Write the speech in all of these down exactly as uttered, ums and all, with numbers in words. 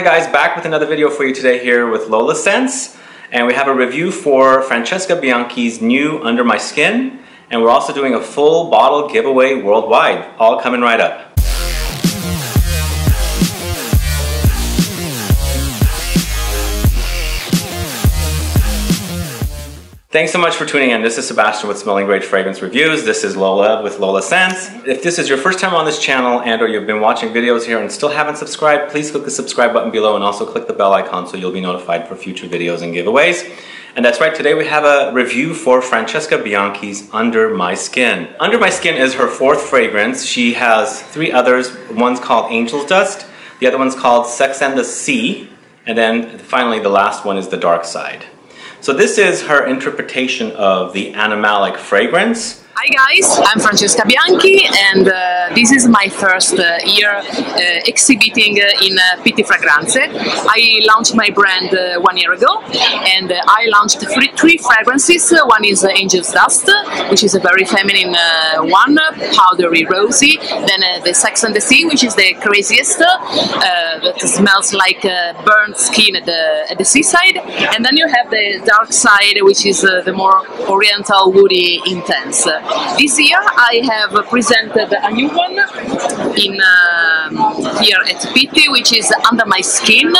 Hi guys, back with another video for you today here with Lola Scents, and we have a review for Francesca Bianchi's new Under My Skin, and we're also doing a full bottle giveaway worldwide, all coming right up. Thanks so much for tuning in. This is Sebastian with Smelling Great Fragrance Reviews. This is Lola with Lola Scents. If this is your first time on this channel and or you've been watching videos here and still haven't subscribed, please click the subscribe button below and also click the bell icon so you'll be notified for future videos and giveaways. And that's right, today we have a review for Francesca Bianchi's Under My Skin. Under My Skin is her fourth fragrance. She has three others. One's called Angel Dust, the other one's called Sex and the Sea, and then finally the last one is the Dark Side. So this is her interpretation of the animalic fragrance. Hi guys, I'm Francesca Bianchi, and uh, this is my first uh, year uh, exhibiting uh, in uh, Pitti Fragranze. I launched my brand uh, one year ago, and uh, I launched three, three fragrances. One is uh, Angel Dust, which is a very feminine uh, one, powdery, rosy. Then uh, the Sex and the Sea, which is the craziest, uh, that smells like uh, burnt skin at the, at the seaside. And then you have the Dark Side, which is uh, the more oriental, woody, intense. This year I have presented a new one in uh, here at Pitti, which is Under My Skin.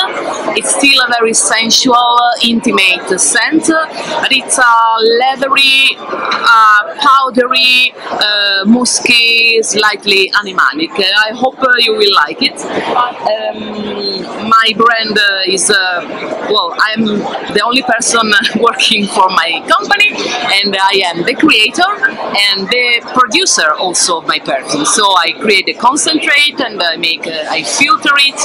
It's still a very sensual, intimate scent, but it's a leathery, uh, powdery, uh, musky, slightly animalic. I hope uh, you will like it. Um, my brand uh, is, uh, well, I'm the only person working for my company, and I am the creator and the producer also of my perfume. So I create a concentrate, and I make, uh, I filter it,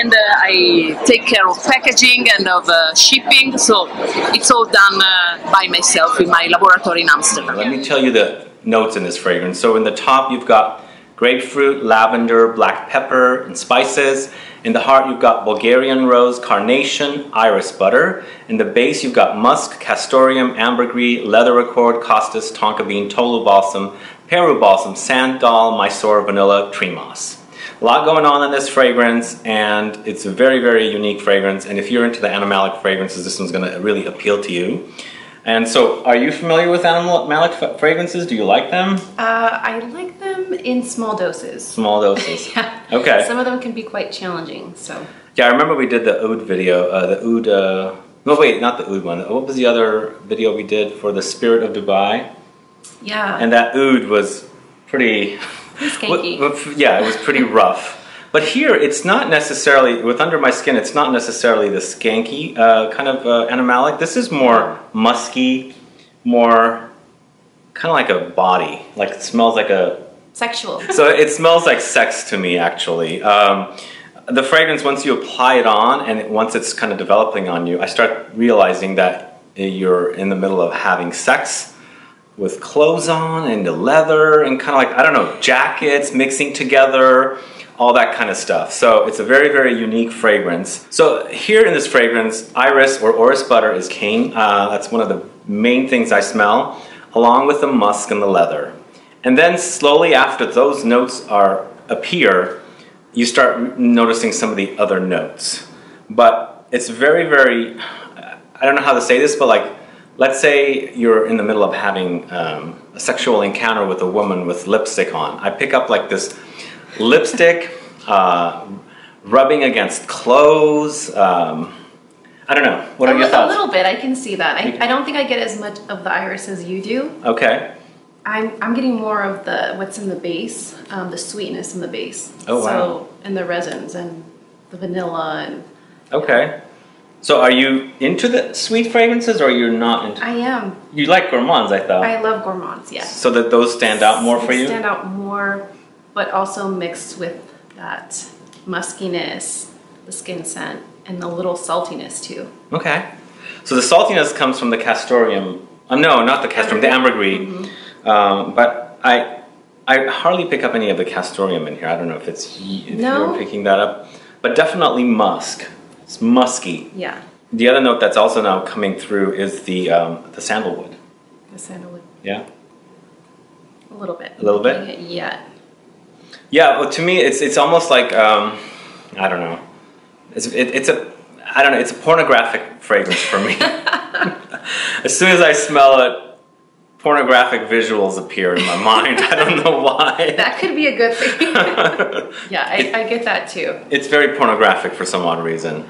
and uh, I take care of packaging and of uh, shipping. So it's all done uh, by myself in my laboratory in Amsterdam. Let me tell you the notes in this fragrance. So in the top you've got grapefruit, lavender, black pepper, and spices. In the heart you've got Bulgarian Rose, Carnation, Iris Butter. In the base you've got Musk, Castoreum, Ambergris, Leather Accord, Costus, Tonka Bean, Tolu Balsam, Peru Balsam, Sandal, Mysore Vanilla, Tree Moss. A lot going on in this fragrance, and it's a very, very unique fragrance, and if you're into the animalic fragrances, this one's going to really appeal to you. And so, are you familiar with animalic fragrances? Do you like them? Uh, I like them in small doses. Small doses. Yeah. Okay. Some of them can be quite challenging, so. Yeah, I remember we did the oud video, uh, the oud, uh, no wait, not the oud one. What was the other video we did for the Spirit of Dubai? Yeah. And that oud was pretty... skanky. Yeah, it was pretty rough. But here, it's not necessarily, with Under My Skin, it's not necessarily the skanky uh, kind of uh, animalic. This is more musky, more kind of like a body. Like it smells like a... Sexual. So it smells like sex to me, actually. Um, the fragrance, once you apply it on, and once it's kind of developing on you, I start realizing that you're in the middle of having sex with clothes on and the leather and kind of like, I don't know, jackets mixing together. All that kind of stuff. So it's a very, very unique fragrance. So here in this fragrance, iris or iris butter is king. Uh, that's one of the main things I smell, along with the musk and the leather. And then slowly after those notes are appear, you start noticing some of the other notes. But it's very, very, I don't know how to say this, but like, let's say you're in the middle of having um, a sexual encounter with a woman with lipstick on. I pick up like this lipstick, uh, rubbing against clothes, um, I don't know. What are your thoughts? A little bit, I can see that. I, I don't think I get as much of the iris as you do. Okay. I'm, I'm getting more of the what's in the base, um, the sweetness in the base. Oh, wow. So, and the resins and the vanilla. And, okay. Know. So are you into the sweet fragrances or you're not into? I am. You like gourmands, I thought. I love gourmands, yes. So that those stand out more for you? Stand out more. But also mixed with that muskiness, the skin scent, and the little saltiness too. Okay. So the saltiness comes from the castoreum. Uh, no, not the castoreum, the ambergris. Mm-hmm. um, but I I hardly pick up any of the castoreum in here. I don't know if it's if no. you're picking that up. But definitely musk. It's musky. Yeah. The other note that's also now coming through is the um, the sandalwood. The sandalwood. Yeah. A little bit. A little bit? Yeah. Yeah, well, to me, it's it's almost like, um, I don't know, It's, it, it's a, I don't know, it's a pornographic fragrance for me. As soon as I smell it, pornographic visuals appear in my mind. I don't know why. That could be a good thing. Yeah, I, it, I get that too. It's very pornographic for some odd reason.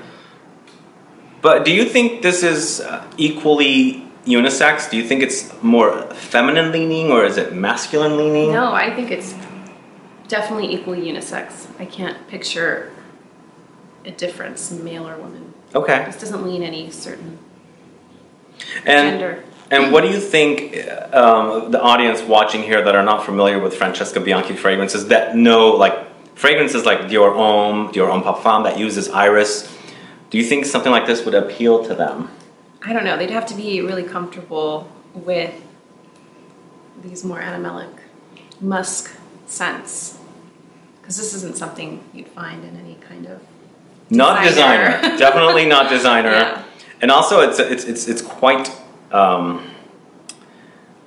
But do you think this is equally unisex? Do you think it's more feminine leaning or is it masculine leaning? No, I think it's definitely equally unisex. I can't picture a difference, male or woman. Okay. This doesn't lean any certain and, gender. And what do you think um, the audience watching here that are not familiar with Francesca Bianchi fragrances that know like fragrances like Dior Homme, Dior Homme Parfum that uses Iris, do you think something like this would appeal to them? I don't know. They'd have to be really comfortable with these more animalic musk scents, because this isn't something you'd find in any kind of designer. Not designer. Definitely not designer. Yeah. And also, it's it's it's it's quite. Um,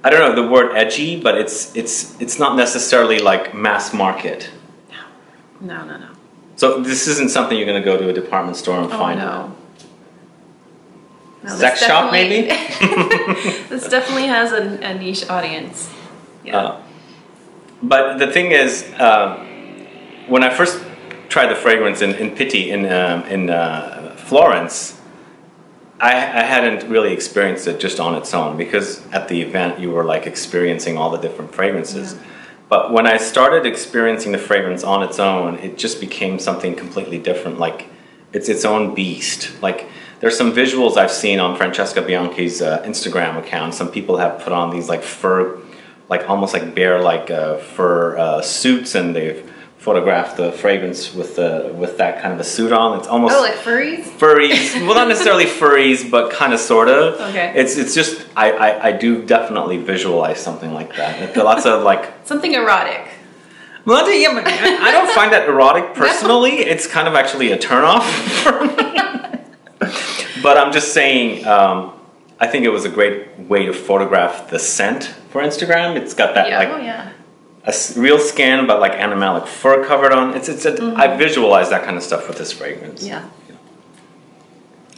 I don't know the word edgy, but it's it's it's not necessarily like mass market. No, no, no, no. So this isn't something you're going to go to a department store and oh, find no. out. No, Sex shop, maybe? This definitely has a, a niche audience. Yeah. Uh, but the thing is, uh, when I first tried the fragrance in, in Pitti, in, um, in uh, Florence, I, I hadn't really experienced it just on its own, because at the event you were like experiencing all the different fragrances. Yeah. But when I started experiencing the fragrance on its own, it just became something completely different. Like, it's its own beast. Like, there's some visuals I've seen on Francesca Bianchi's uh, Instagram account. Some people have put on these like fur, like almost like bear like uh, fur uh, suits, and they've photographed the fragrance with the with that kind of a suit on. It's almost oh, like furries. Furries, well, not necessarily furries, but kind of, sort of. Okay. It's it's just I, I I do definitely visualize something like that. There are lots of like something erotic. Well, yeah, but I don't find that erotic personally. No. It's kind of actually a turnoff for me. But I'm just saying, um, I think it was a great way to photograph the scent for Instagram. It's got that yeah. like. Oh, yeah. A real skin, but like animalic fur covered on. It's it's. A, mm-hmm. I visualize that kind of stuff with this fragrance. Yeah. yeah.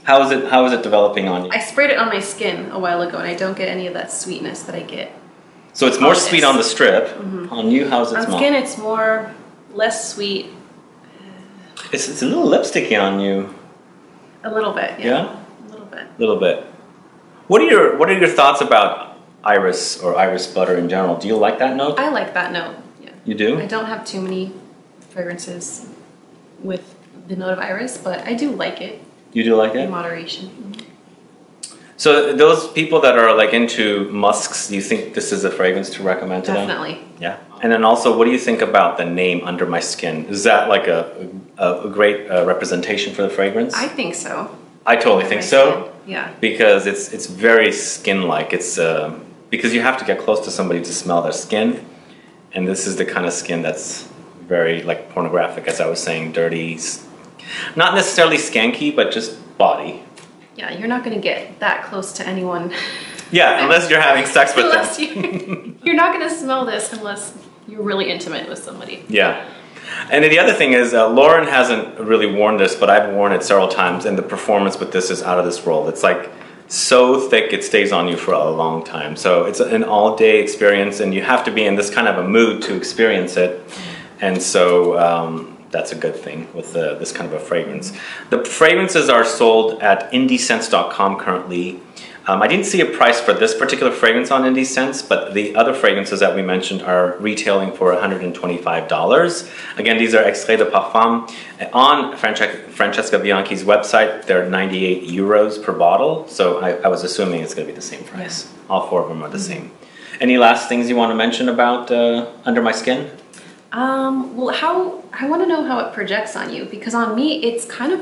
How is it? How is it developing on you? I sprayed it on my skin a while ago, and I don't get any of that sweetness that I get. So it's more sweet on the strip. Mm-hmm. On you, how's it on smell? On skin, it's more less sweet. It's it's a little lipsticky on you. A little bit. Yeah. yeah? A little bit. A little bit. What are your What are your thoughts about Iris or Iris Butter in general? Do you like that note? I like that note, yeah. You do? I don't have too many fragrances with the note of Iris, but I do like it. You do like it? In moderation. Mm-hmm. So those people that are like into musks, do you think this is a fragrance to recommend to Definitely. them? Definitely. Yeah. And then also, what do you think about the name Under My Skin? Is that like a, a, a great uh, representation for the fragrance? I think so. I totally Under think so. Skin. Yeah. Because it's it's very skin-like. It's... Uh, Because you have to get close to somebody to smell their skin, and this is the kind of skin that's very like pornographic, as I was saying, dirty, not necessarily skanky, but just body. Yeah, you're not going to get that close to anyone. Yeah, unless you're having sex with unless them. You're, you're not going to smell this unless you're really intimate with somebody. Yeah. And the other thing is, uh, Lauren hasn't really worn this, but I've worn it several times, and the performance with this is out of this world. It's like... so thick it stays on you for a long time. So it's an all-day experience, and you have to be in this kind of a mood to experience it. And so um, that's a good thing with uh, this kind of a fragrance. The fragrances are sold at Indie Scents dot com currently. Um, I didn't see a price for this particular fragrance on IndieScents, but the other fragrances that we mentioned are retailing for one hundred twenty-five dollars. Again, these are Extraits de Parfum. On Francesca Bianchi's website, they're ninety-eight euros per bottle, so I, I was assuming it's going to be the same price. Yeah. All four of them are the mm-hmm. same. Any last things you want to mention about uh, Under My Skin? Um, well, how I want to know how it projects on you, because on me, it's kind of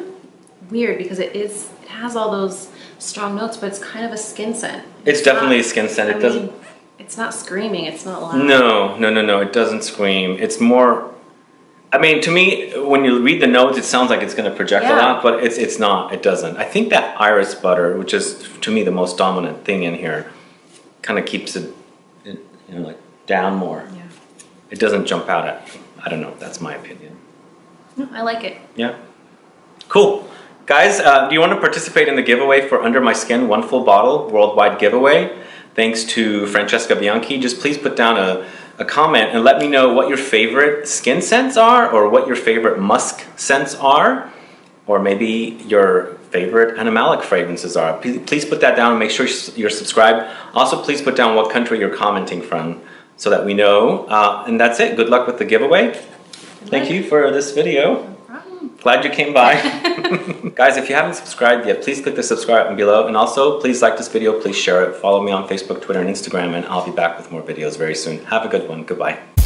weird, because it is it has all those... strong notes, but it's kind of a skin scent. It's, it's definitely not, a skin scent. It I doesn't. Mean, it's not screaming. It's not loud. No, no, no, no. It doesn't scream. It's more. I mean, to me, when you read the notes, it sounds like it's going to project yeah. a lot, but it's it's not. It doesn't. I think that Iris Butter, which is to me the most dominant thing in here, kind of keeps it, it, you know, like down more. Yeah. It doesn't jump out at me. I don't know. That's my opinion. No, I like it. Yeah. Cool. Guys, uh, do you want to participate in the giveaway for Under My Skin, one full bottle, worldwide giveaway? Thanks to Francesca Bianchi. Just please put down a, a comment and let me know what your favorite skin scents are, or what your favorite musk scents are, or maybe your favorite animalic fragrances are. Please put that down and make sure you're subscribed. Also, please put down what country you're commenting from so that we know. Uh, and that's it. Good luck with the giveaway. Thank you for this video. Glad you came by. Guys, if you haven't subscribed yet, please click the subscribe button below. And also, please like this video, please share it. Follow me on Facebook, Twitter, and Instagram, and I'll be back with more videos very soon. Have a good one. Goodbye.